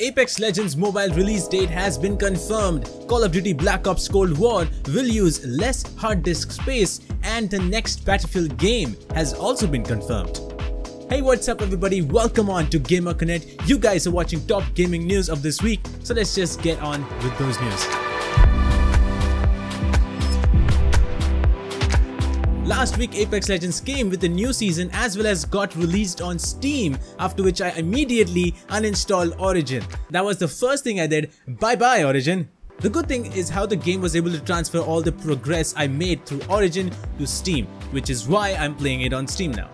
Apex Legends Mobile release date has been confirmed. Call of Duty Black Ops Cold War will use less hard disk space, and the next Battlefield game has also been confirmed. Hey, what's up everybody, welcome on to Gamer Connect. You guys are watching top gaming news of this week, so let's just get on with those news. Last week, Apex Legends came with a new season as well as got released on Steam, after which I immediately uninstalled Origin. That was the first thing I did. Bye bye Origin. The good thing is how the game was able to transfer all the progress I made through Origin to Steam, which is why I'm playing it on Steam now.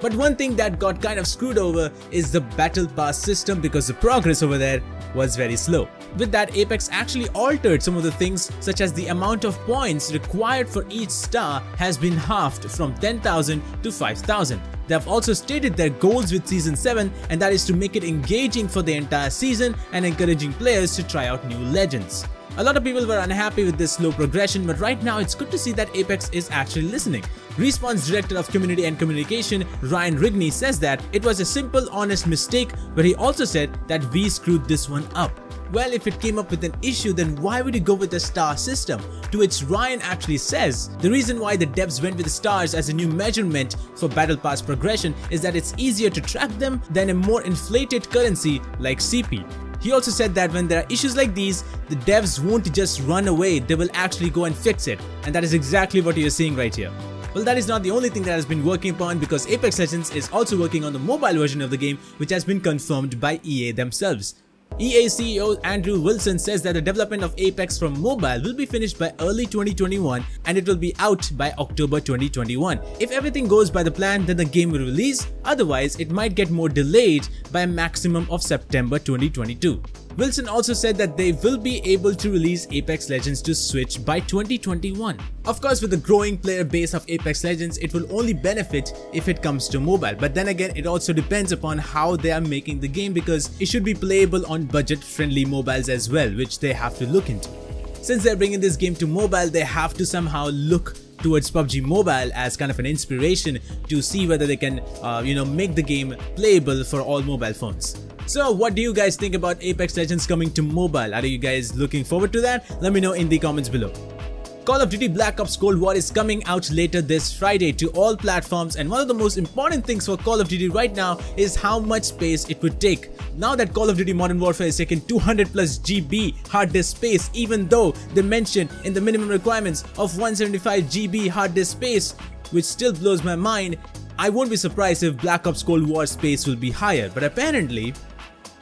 But one thing that got kind of screwed over is the battle pass system, because the progress over there was very slow. With that, Apex actually altered some of the things, such as the amount of points required for each star has been halved from 10,000 to 5,000. They have also stated their goals with Season 7, and that is to make it engaging for the entire season and encouraging players to try out new legends. A lot of people were unhappy with this slow progression, but right now it's good to see that Apex is actually listening. Respawn's Director of Community and Communication, Ryan Rigney, says that it was a simple, honest mistake, but he also said that we screwed this one up. Well, if it came up with an issue, then why would you go with a star system? To which Ryan actually says, the reason why the devs went with the stars as a new measurement for battle pass progression is that it's easier to track them than a more inflated currency like CP. He also said that when there are issues like these, the devs won't just run away, they will actually go and fix it. And that is exactly what you're seeing right here. Well, that is not the only thing that has been working upon, because Apex Legends is also working on the mobile version of the game, which has been confirmed by EA themselves. EA CEO Andrew Wilson says that the development of Apex from mobile will be finished by early 2021 and it will be out by October 2021. If everything goes by the plan, then the game will release, otherwise it might get more delayed by a maximum of September 2022. Wilson also said that they will be able to release Apex Legends to Switch by 2021. Of course, with the growing player base of Apex Legends, it will only benefit if it comes to mobile. But then again, it also depends upon how they are making the game, because it should be playable on budget-friendly mobiles as well, which they have to look into. Since they're bringing this game to mobile, they have to somehow look towards PUBG Mobile as kind of an inspiration to see whether they can, make the game playable for all mobile phones. So what do you guys think about Apex Legends coming to mobile? Are you guys looking forward to that? Let me know in the comments below. Call of Duty Black Ops Cold War is coming out later this Friday to all platforms, and one of the most important things for Call of Duty right now is how much space it would take. Now that Call of Duty Modern Warfare is taking 200 plus GB hard disk space, even though they mentioned in the minimum requirements of 175 GB hard disk space, which still blows my mind, I won't be surprised if Black Ops Cold War space will be higher, but apparently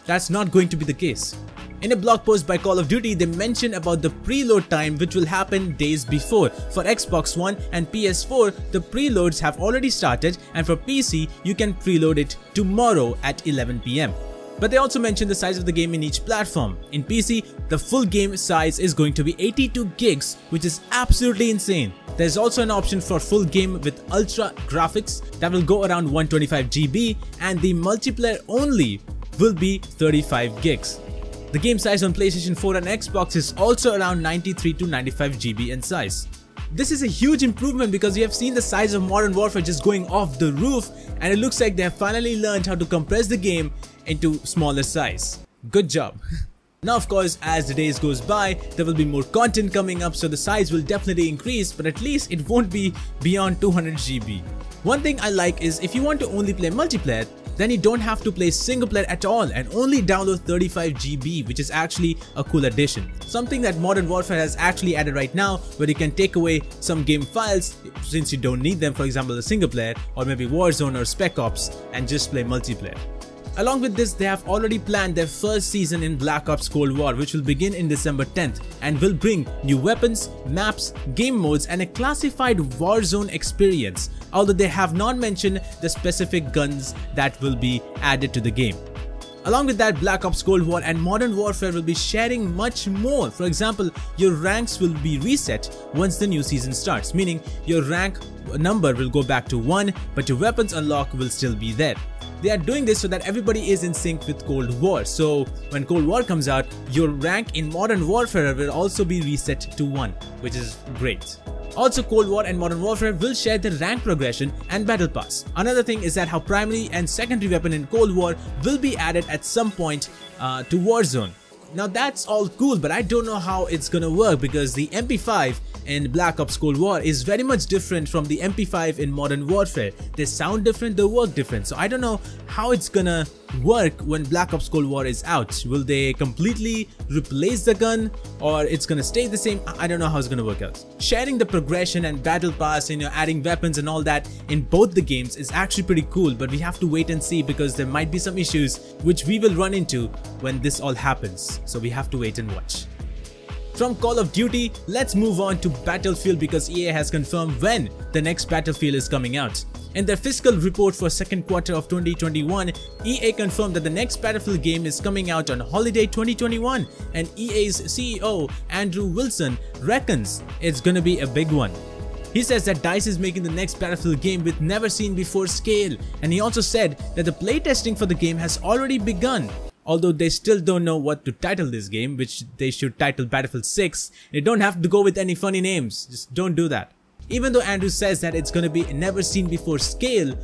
that's not going to be the case. In a blog post by Call of Duty, they mention about the preload time, which will happen days before. For Xbox One and PS4, the preloads have already started, and for PC, you can preload it tomorrow at 11 PM. But they also mention the size of the game in each platform. In PC, the full game size is going to be 82 gigs, which is absolutely insane. There's also an option for full game with ultra graphics that will go around 125 GB, and the multiplayer only will be 35 gigs. The game size on PlayStation 4 and Xbox is also around 93 to 95 GB in size. This is a huge improvement, because you have seen the size of Modern Warfare just going off the roof, and it looks like they have finally learned how to compress the game into smaller size. Good job. Now of course, as the days goes by, there will be more content coming up, so the size will definitely increase, but at least it won't be beyond 200 GB. One thing I like is if you want to only play multiplayer, then you don't have to play single player at all and only download 35 GB, which is actually a cool addition. Something that Modern Warfare has actually added right now, where you can take away some game files since you don't need them, for example the single player or maybe Warzone or Spec Ops, and just play multiplayer. Along with this, they have already planned their first season in Black Ops Cold War, which will begin in December 10th and will bring new weapons, maps, game modes and a classified Warzone experience, although they have not mentioned the specific guns that will be added to the game. Along with that, Black Ops Cold War and Modern Warfare will be sharing much more. For example, your ranks will be reset once the new season starts, meaning your rank number will go back to 1, but your weapons unlock will still be there. They are doing this so that everybody is in sync with Cold War, so when Cold War comes out, your rank in Modern Warfare will also be reset to 1, which is great. Also, Cold War and Modern Warfare will share the rank progression and battle pass. Another thing is that how primary and secondary weapon in Cold War will be added at some point to Warzone. Now that's all cool, but I don't know how it's gonna work because the MP5 in Black Ops Cold War is very much different from the MP5 in Modern Warfare. They sound different, they work different. So I don't know how it's gonna work when Black Ops Cold War is out. Will they completely replace the gun or it's gonna stay the same? I don't know how it's gonna work out. Sharing the progression and battle pass and adding weapons and all that in both the games is actually pretty cool, but we have to wait and see because there might be some issues which we will run into when this all happens. So we have to wait and watch. From Call of Duty, let's move on to Battlefield because EA has confirmed when the next Battlefield is coming out. In their fiscal report for second quarter of 2021, EA confirmed that the next Battlefield game is coming out on holiday 2021, and EA's CEO Andrew Wilson reckons it's gonna be a big one. He says that DICE is making the next Battlefield game with never seen before scale, and he also said that the playtesting for the game has already begun. Although they still don't know what to title this game, which they should title Battlefield 6. They don't have to go with any funny names, just don't do that. Even though Andrew says that it's gonna be never seen before scale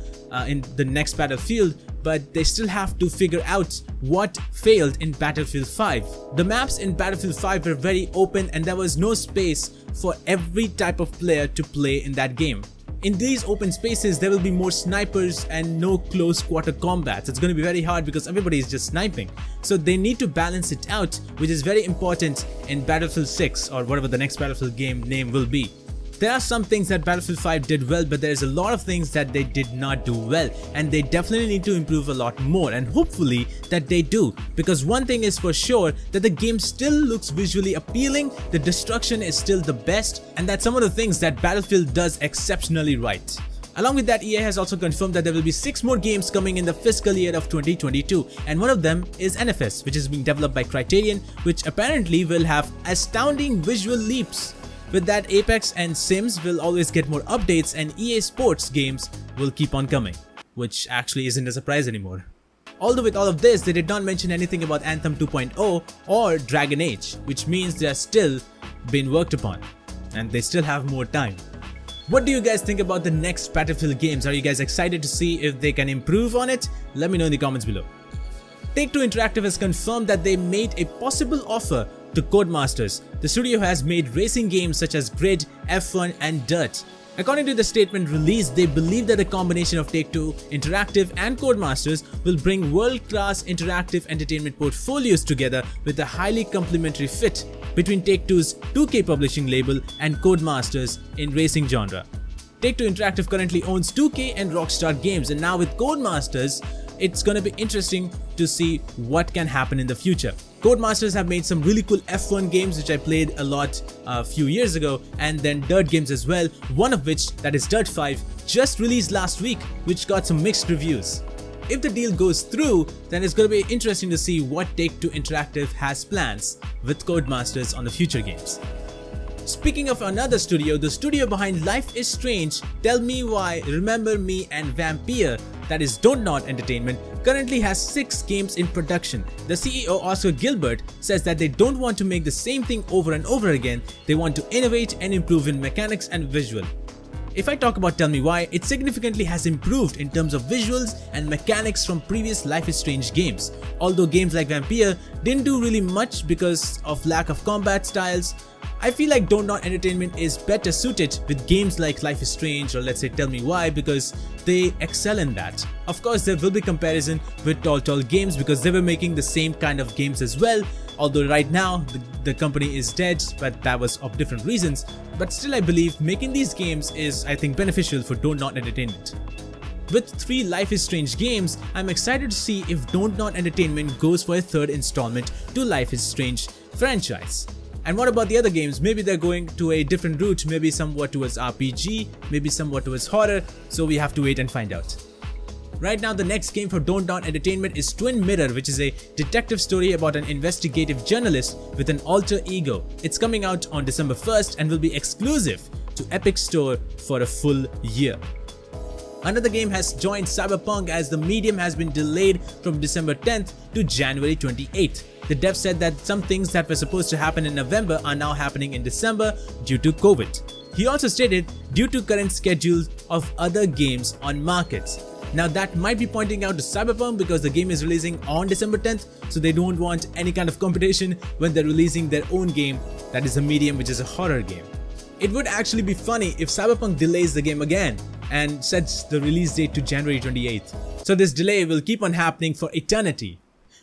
in the next Battlefield, but they still have to figure out what failed in Battlefield 5. The maps in Battlefield 5 were very open and there was no space for every type of player to play in that game. In these open spaces, there will be more snipers and no close quarter combats. It's going to be very hard because everybody is just sniping. So they need to balance it out, which is very important in Battlefield 6 or whatever the next Battlefield game name will be. There are some things that Battlefield 5 did well, but there's a lot of things that they did not do well, and they definitely need to improve a lot more, and hopefully that they do, because one thing is for sure that the game still looks visually appealing, the destruction is still the best, and that's some of the things that Battlefield does exceptionally right. Along with that, EA has also confirmed that there will be 6 more games coming in the fiscal year of 2022, and one of them is NFS, which is being developed by Criterion, which apparently will have astounding visual leaps. With that, Apex and Sims will always get more updates and EA Sports games will keep on coming, which actually isn't a surprise anymore. Although with all of this, they did not mention anything about Anthem 2.0 or Dragon Age, which means they are still being worked upon and they still have more time. What do you guys think about the next Battlefield games? Are you guys excited to see if they can improve on it? Let me know in the comments below. Take-Two Interactive has confirmed that they made a possible offer to Codemasters. The studio has made racing games such as Grid, F1 and Dirt. According to the statement released, they believe that the combination of Take-Two Interactive and Codemasters will bring world-class interactive entertainment portfolios together with a highly complementary fit between Take-Two's 2K publishing label and Codemasters in racing genre. Take-Two Interactive currently owns 2K and Rockstar Games, and now with Codemasters, it's gonna be interesting to see what can happen in the future. Codemasters have made some really cool F1 games which I played a lot a few years ago, and then Dirt games as well, one of which, that is Dirt 5, just released last week, which got some mixed reviews. If the deal goes through, then it's gonna be interesting to see what Take-Two Interactive has plans with Codemasters on the future games. Speaking of another studio, the studio behind Life is Strange, Tell Me Why, Remember Me and Vampire, that is Dontnod Entertainment, currently has 6 games in production. The CEO Oscar Gilbert says that they don't want to make the same thing over and over again, they want to innovate and improve in mechanics and visual. If I talk about Tell Me Why, it significantly has improved in terms of visuals and mechanics from previous Life is Strange games, although games like Vampire didn't do really much because of lack of combat styles. I feel like Dontnod Entertainment is better suited with games like Life is Strange or let's say Tell Me Why because they excel in that. Of course, there will be comparison with Tall Games because they were making the same kind of games as well, although right now the company is dead, but that was of different reasons. But still, I believe making these games is, I think, beneficial for Dontnod Entertainment. With 3 Life is Strange games, I'm excited to see if Dontnod Entertainment goes for a 3rd installment to Life is Strange franchise. And what about the other games? Maybe they're going to a different route, maybe somewhat towards RPG, maybe somewhat towards horror, so we have to wait and find out. Right now, the next game for Dontnod Entertainment is Twin Mirror, which is a detective story about an investigative journalist with an alter ego. It's coming out on December 1st and will be exclusive to Epic Store for a full year. Another game has joined Cyberpunk as the medium has been delayed from December 10th to January 28th. The dev said that some things that were supposed to happen in November are now happening in December due to COVID. He also stated, due to current schedules of other games on markets. Now that might be pointing out to Cyberpunk because the game is releasing on December 10th, so they don't want any kind of competition when they're releasing their own game that is a medium, which is a horror game. It would actually be funny if Cyberpunk delays the game again and sets the release date to January 28th. So this delay will keep on happening for eternity,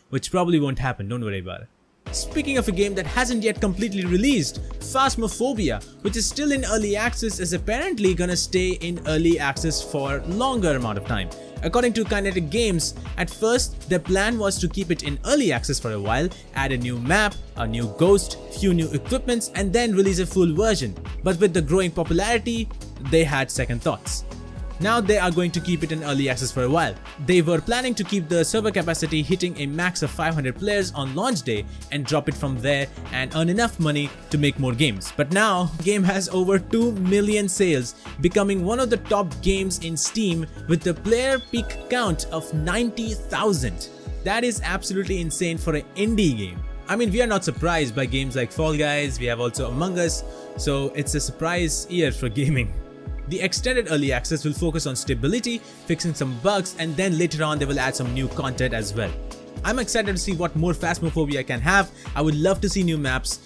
which probably won't happen, don't worry about it. Speaking of a game that hasn't yet completely released, Phasmophobia, which is still in early access, is apparently gonna stay in early access for longer amount of time. According to Kinetic Games, at first their plan was to keep it in early access for a while, add a new map, a new ghost, few new equipments, and then release a full version. But with the growing popularity, they had second thoughts. Now they are going to keep it in early access for a while. They were planning to keep the server capacity hitting a max of 500 players on launch day and drop it from there and earn enough money to make more games. But now, the game has over 2 million sales, becoming one of the top games in Steam with the player peak count of 90,000. That is absolutely insane for an indie game. I mean, we are not surprised by games like Fall Guys, we have also Among Us, so it's a surprise year for gaming. The extended early access will focus on stability, fixing some bugs, and then later on they will add some new content as well. I'm excited to see what more Phasmophobia can have. I would love to see new maps,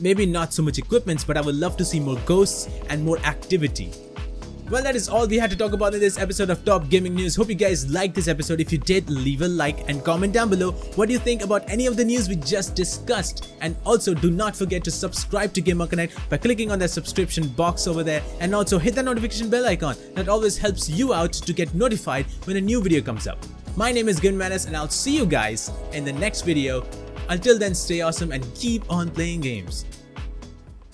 maybe not so much equipments, but I would love to see more ghosts and more activity. Well, that is all we had to talk about in this episode of Top Gaming News. Hope you guys liked this episode. If you did, leave a like and comment down below what do you think about any of the news we just discussed. And also do not forget to subscribe to Gamer Connect by clicking on that subscription box over there, and also hit that notification bell icon. That always helps you out to get notified when a new video comes up. My name is Gunmanis, and I'll see you guys in the next video. Until then, stay awesome and keep on playing games.